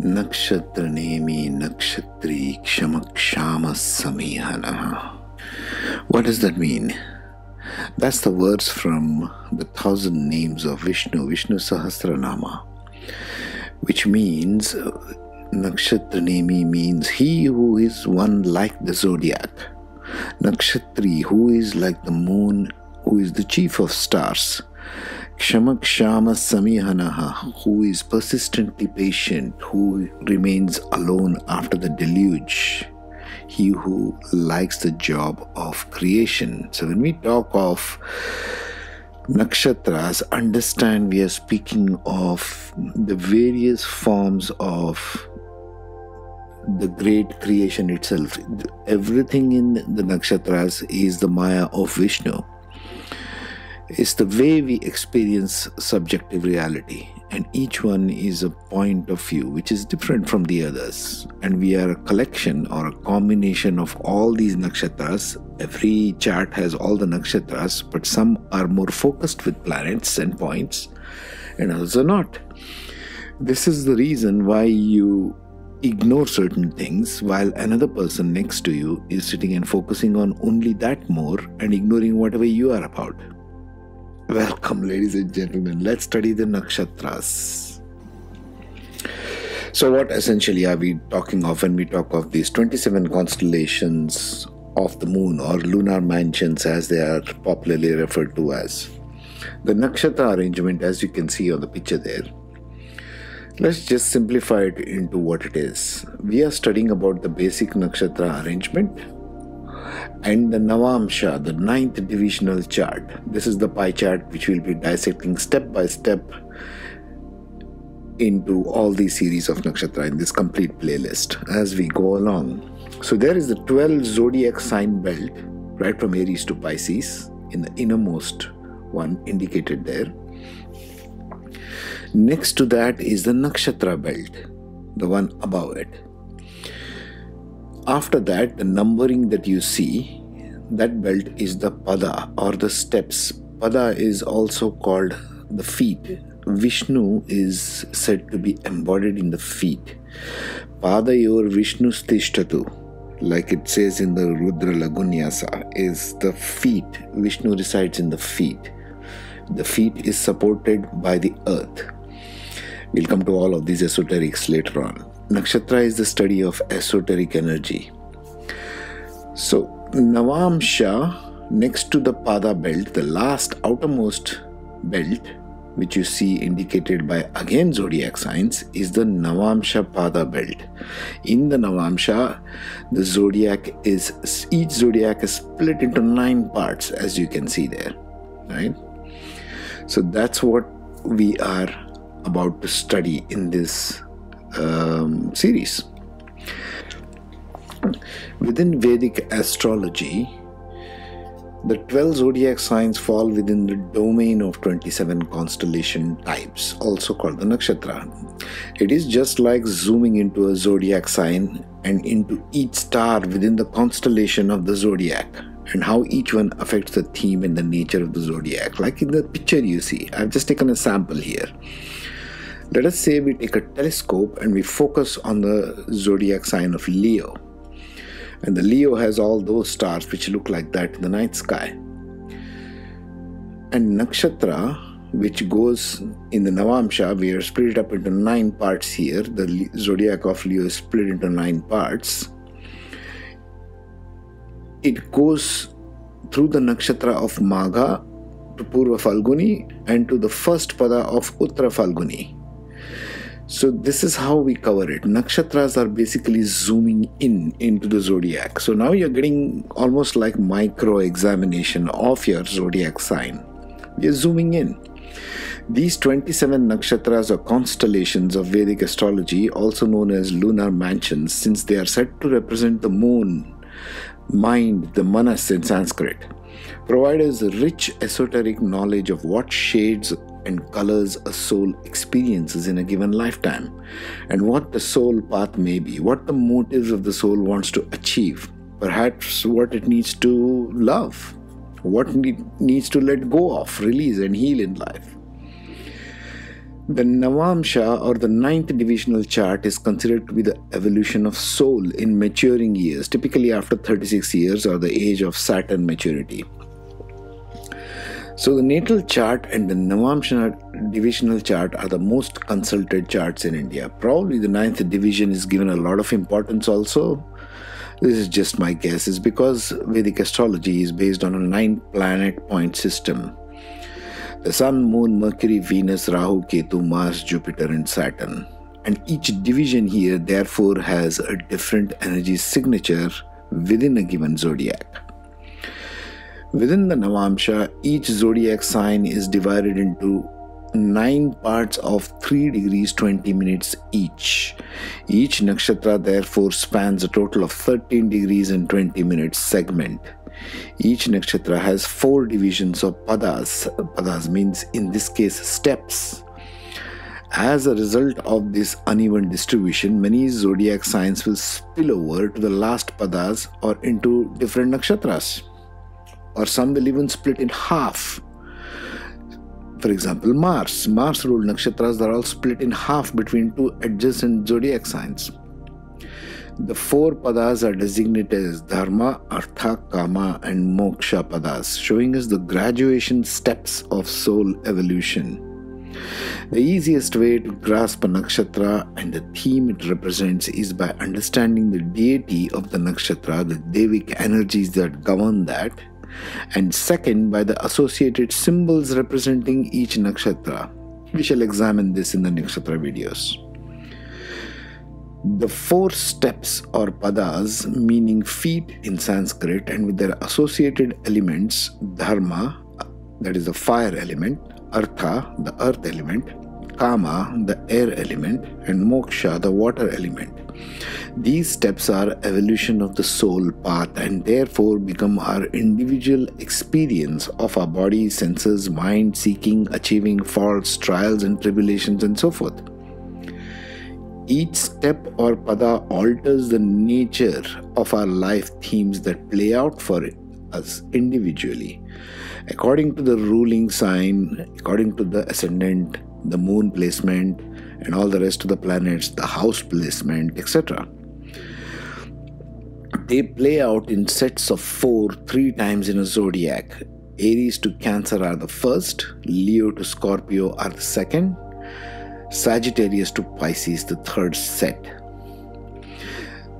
Nakshatra nemi nakshatra kshamakshama samihanaha. What does that mean? That's the words from the 1000 names of Vishnu, Vishnu Sahasranama, which means Nakshatra nemi means he who is one like the zodiac. Nakshatri, who is like the moon, who is the chief of stars. Kshamakshama samihanaha, who is persistently patient, who remains alone after the deluge. He who likes the job of creation. So when we talk of nakshatras, understand we are speaking of the various forms of the great creation itself. Everything in the nakshatras is the Maya of Vishnu. It's the way we experience subjective reality, and each one is a point of view which is different from the others, and we are a collection or a combination of all these nakshatras. Every chart has all the nakshatras, but some are more focused with planets and points and others are not. This is the reason why you ignore certain things while another person next to you is sitting and focusing on only that more and ignoring whatever you are about. Welcome, ladies and gentlemen. Let's study the nakshatras. So what essentially are we talking of when we talk of these 27 constellations of the moon, or lunar mansions as they are popularly referred to as? The nakshatra arrangement, as you can see on the picture there, let's just simplify it into what it is. We are studying about the basic nakshatra arrangement and the Navamsha, the 9th divisional chart. This is the pie chart which we'll be dissecting step by step into all these series of nakshatra in this complete playlist as we go along. So there is the 12 zodiac sign belt, right from Aries to Pisces, in the innermost one indicated there. Next to that is the nakshatra belt, the one above it. After that, the numbering that you see, that belt is the Pada or the steps. Pada is also called the feet. Vishnu is said to be embodied in the feet. Padayor Vishnu Stishtatu, like it says in the Rudra Lagunyasa, is the feet. Vishnu resides in the feet. The feet is supported by the earth. We'll come to all of these esoterics later on. Nakshatra is the study of esoteric energy. So Navamsha, next to the Pada belt, the last outermost belt, which you see indicated by again zodiac signs, is the Navamsha Pada belt. In the Navamsha, the zodiac is, each zodiac is split into 9 parts, as you can see there, right? So that's what we are about to study in this series. Within Vedic astrology, the 12 zodiac signs fall within the domain of 27 constellation types, also called the nakshatra. It is just like zooming into a zodiac sign and into each star within the constellation of the zodiac, and how each one affects the theme and the nature of the zodiac. Like in the picture you see, I've just taken a sample here. Let us say we take a telescope and we focus on the zodiac sign of Leo. And the Leo has all those stars which look like that in the night sky. And nakshatra, which goes in the Navamsha, we are split up into 9 parts here. The zodiac of Leo is split into 9 parts. It goes through the nakshatra of Magha to Purva Falguni and to the first Pada of Uttara Falguni. So this is how we cover it. Nakshatras are basically zooming in into the zodiac. So now you're getting almost like micro examination of your zodiac sign. You're zooming in. These 27 nakshatras or constellations of Vedic astrology, also known as lunar mansions, since they are said to represent the moon, mind, the manas in Sanskrit, provide us a rich esoteric knowledge of what shades and colors a soul experiences in a given lifetime, and what the soul path may be, what the motives of the soul wants to achieve, perhaps what it needs to love, what it needs to let go of, release and heal in life. The Navamsha or the 9th divisional chart is considered to be the evolution of soul in maturing years, typically after 36 years or the age of Saturn maturity. So the natal chart and the Navamsha divisional chart are the most consulted charts in India. Probably the 9th division is given a lot of importance also. This is just my guess. It's because Vedic astrology is based on a 9-planet point system. The Sun, Moon, Mercury, Venus, Rahu, Ketu, Mars, Jupiter and Saturn. And each division here therefore has a different energy signature within a given zodiac. Within the Navamsha, each zodiac sign is divided into 9 parts of 3 degrees 20 minutes each. Each nakshatra therefore spans a total of 13 degrees and 20 minutes segment. Each nakshatra has 4 divisions of padas. Padas means in this case steps. As a result of this uneven distribution, many zodiac signs will spill over to the last padas or into different nakshatras. Or some will even split in half. For example, Mars. Mars-ruled nakshatras are all split in half between 2 adjacent zodiac signs. The 4 padas are designated as dharma, artha, kama and moksha padas, showing us the graduation steps of soul evolution. The easiest way to grasp a nakshatra and the theme it represents is by understanding the deity of the nakshatra, the devic energies that govern that, and second by the associated symbols representing each nakshatra. We shall examine this in the nakshatra videos. The 4 steps or padas, meaning feet in Sanskrit, and with their associated elements, dharma, that is the fire element, artha, the earth element, kama, the air element, and moksha, the water element. These steps are evolution of the soul path and therefore become our individual experience of our body, senses, mind, seeking, achieving, faults, trials and tribulations and so forth. Each step or pada alters the nature of our life themes that play out for us individually. According to the ruling sign, according to the ascendant, the moon placement and all the rest of the planets, the house placement, etc. They play out in sets of 4 3 times in a zodiac. Aries to Cancer are the first, Leo to Scorpio are the second, Sagittarius to Pisces, the 3rd set.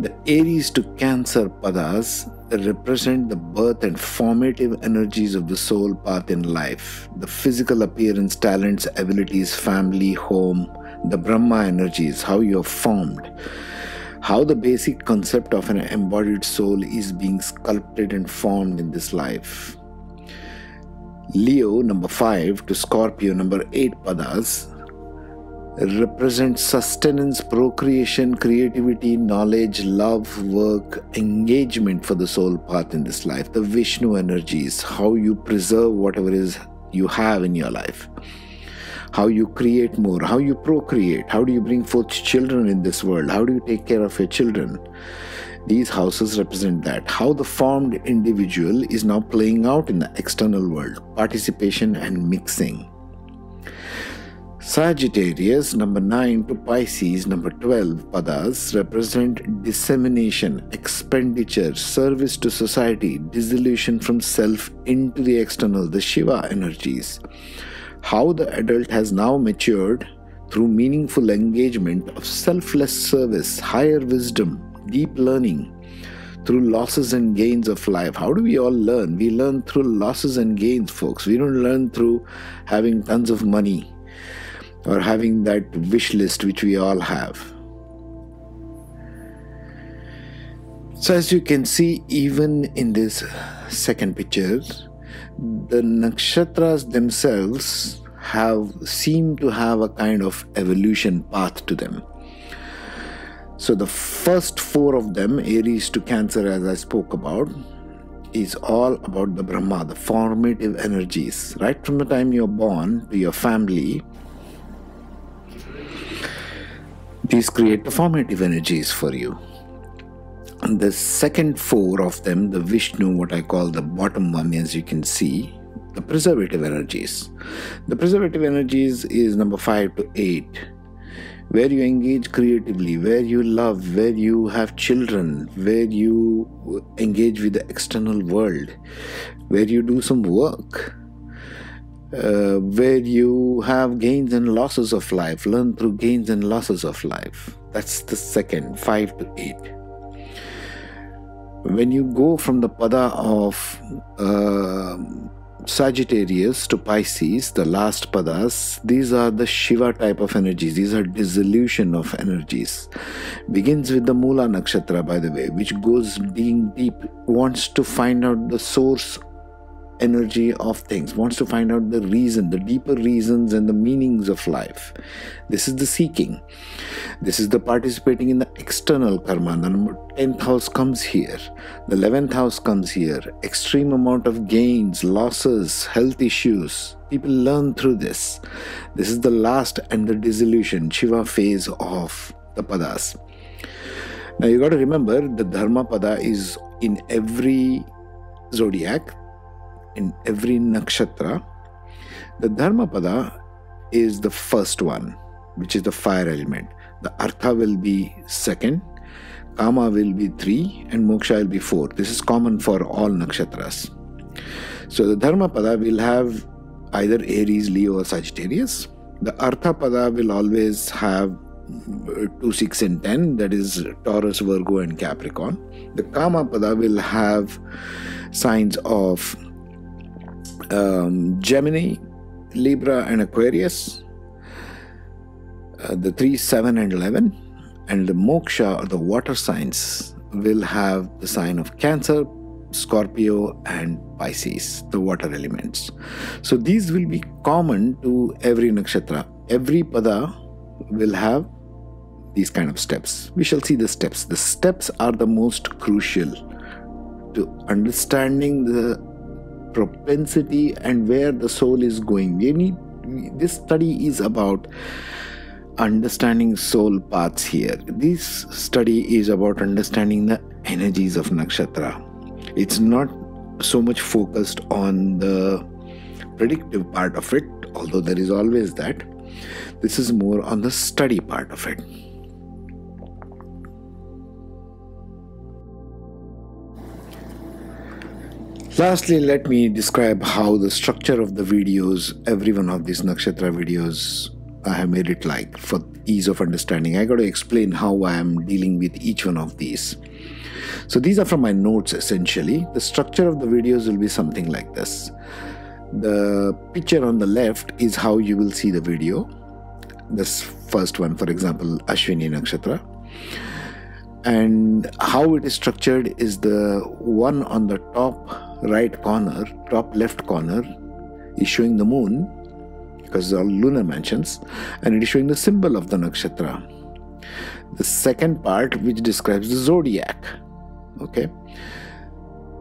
The Aries to Cancer padas represent the birth and formative energies of the soul path in life, the physical appearance, talents, abilities, family, home, the Brahma energies, how you are formed, how the basic concept of an embodied soul is being sculpted and formed in this life. Leo, number 5, to Scorpio, number 8 padas represent sustenance, procreation, creativity, knowledge, love, work, engagement for the soul path in this life. The Vishnu energies, how you preserve whatever is you have in your life, how you create more, how you procreate, how do you bring forth children in this world, how do you take care of your children. These houses represent that, how the formed individual is now playing out in the external world, participation and mixing. Sagittarius, number 9, to Pisces, number 12, padas represent dissemination, expenditure, service to society, dissolution from self into the external, the Shiva energies. How the adult has now matured through meaningful engagement of selfless service, higher wisdom, deep learning, through losses and gains of life. How do we all learn? We learn through losses and gains, folks. We don't learn through having tons of money or having that wish list which we all have. So as you can see, even in this second picture, the nakshatras themselves seem to have a kind of evolution path to them. So the first 4 of them, Aries to Cancer, as I spoke about, is all about the Brahma, the formative energies, right from the time you're born to your family. These create the formative energies for you. And the second 4 of them, the Vishnu, what I call the bottom one, as you can see, the preservative energies. The preservative energies is number 5 to 8. Where you engage creatively, where you love, where you have children, where you engage with the external world, where you do some work, where you have gains and losses of life, learn through gains and losses of life. That's the second, 5 to 8. When you go from the Pada of Sagittarius to Pisces, the last padas, these are the Shiva type of energies. These are dissolution of energies. Begins with the Mula Nakshatra, by the way, which goes being deep, wants to find out the source energy of things, wants to find out the reason, the deeper reasons and the meanings of life. This is the seeking. This is the participating in the external karma. The 10th house comes here. The 11th house comes here. Extreme amount of gains, losses, health issues. People learn through this. This is the last and the dissolution, Shiva phase of the padas. Now you got to remember the Dharma pada is in every zodiac, in every nakshatra. The Dharma pada is the first one, which is the fire element. The Artha will be second, Kama will be 3, and Moksha will be 4. This is common for all nakshatras. So the Dharma pada will have either Aries, Leo or Sagittarius. The Artha pada will always have 2, 6 and 10, that is Taurus, Virgo and Capricorn. The Kama pada will have signs of Gemini, Libra and Aquarius, the 3, 7 and 11, and the Moksha or the water signs will have the sign of Cancer, Scorpio and Pisces, the water elements. So these will be common to every nakshatra. Every pada will have these kind of steps. We shall see the steps. The steps are the most crucial to understanding the propensity and where the soul is going. This study is about understanding soul paths here. This study is about understanding the energies of nakshatra. It's not so much focused on the predictive part of it, although there is always that. This is more on the study part of it. Lastly, let me describe how the structure of the videos, every one of these nakshatra videos, I have made it like for ease of understanding. I got to explain how I am dealing with each one of these. So these are from my notes essentially. The structure of the videos will be something like this. The picture on the left is how you will see the video. This first one, for example, Ashwini Nakshatra. And how it is structured is the one on the top right corner, top left corner is showing the moon, because they're all lunar mansions, and it is showing the symbol of the nakshatra. The second part, which describes the zodiac, okay,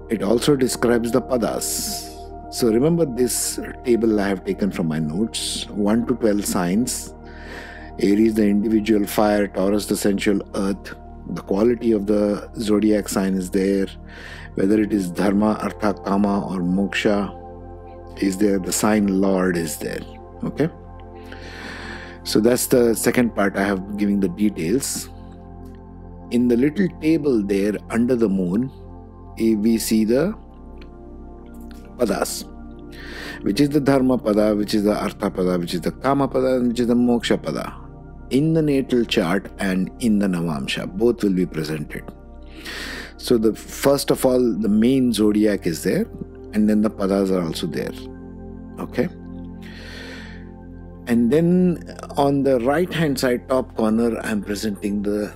it also describes the padas. So remember this table I have taken from my notes, 1 to 12 signs, Aries the individual fire, Taurus the sensual earth. The quality of the zodiac sign is there, whether it is Dharma, Artha, Kama or Moksha is there, the sign Lord is there, okay. So that's the second part, I have given the details. In the little table there under the moon, we see the padas, which is the Dharma pada, which is the Artha pada, which is the Kama pada and which is the Moksha pada. In the natal chart and in the Navamsha, both will be presented. So the first of all, the main zodiac is there, and then the padas are also there, okay. And then on the right hand side top corner, I am presenting the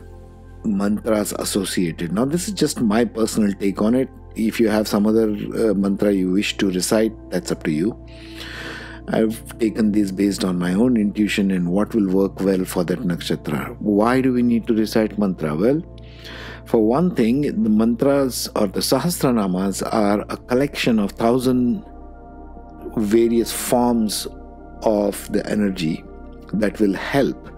mantras associated. Now this is just my personal take on it. If you have some other mantra you wish to recite, that's up to you. I've taken these based on my own intuition and what will work well for that nakshatra. Why do we need to recite mantra? Well, for one thing, the mantras or the Sahasranamas are a collection of 1,000 various forms of the energy that will help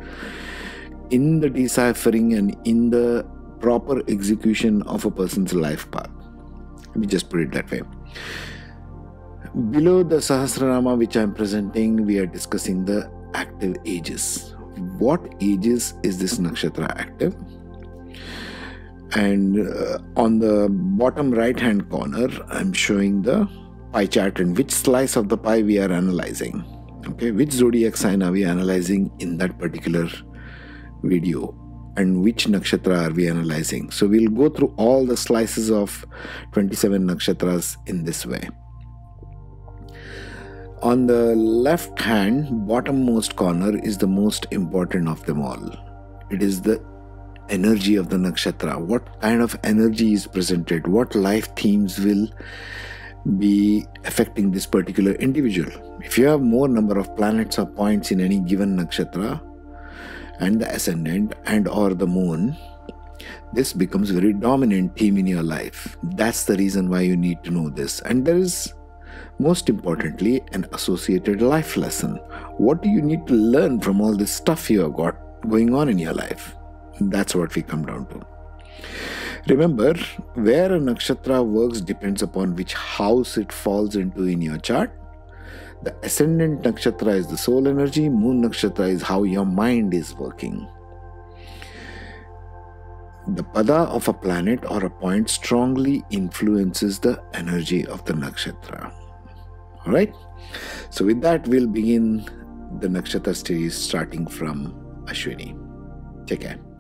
in the deciphering and in the proper execution of a person's life path. Let me just put it that way. Below the Sahasranama which I am presenting, we are discussing the active ages. What ages is this nakshatra active? And on the bottom right hand corner, I am showing the pie chart and which slice of the pie we are analyzing. Okay, which zodiac sign are we analyzing in that particular video, and which nakshatra are we analyzing? So we'll go through all the slices of 27 nakshatras in this way. On the left hand bottommost corner is the most important of them all. It is the energy of the nakshatra. What kind of energy is presented? What life themes will be affecting this particular individual? If you have more number of planets or points in any given nakshatra and the ascendant and or the moon, this becomes very dominant theme in your life. That's the reason why you need to know this. And there is, most importantly, an associated life lesson. What do you need to learn from all this stuff you have got going on in your life? That's what we come down to. Remember, where a nakshatra works depends upon which house it falls into in your chart. The ascendant nakshatra is the soul energy, moon nakshatra is how your mind is working. The pada of a planet or a point strongly influences the energy of the nakshatra. Alright, so with that we'll begin the nakshatra series starting from Ashwini. Take care.